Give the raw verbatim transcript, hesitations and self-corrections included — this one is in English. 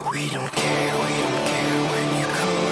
We don't care, we don't care when you come.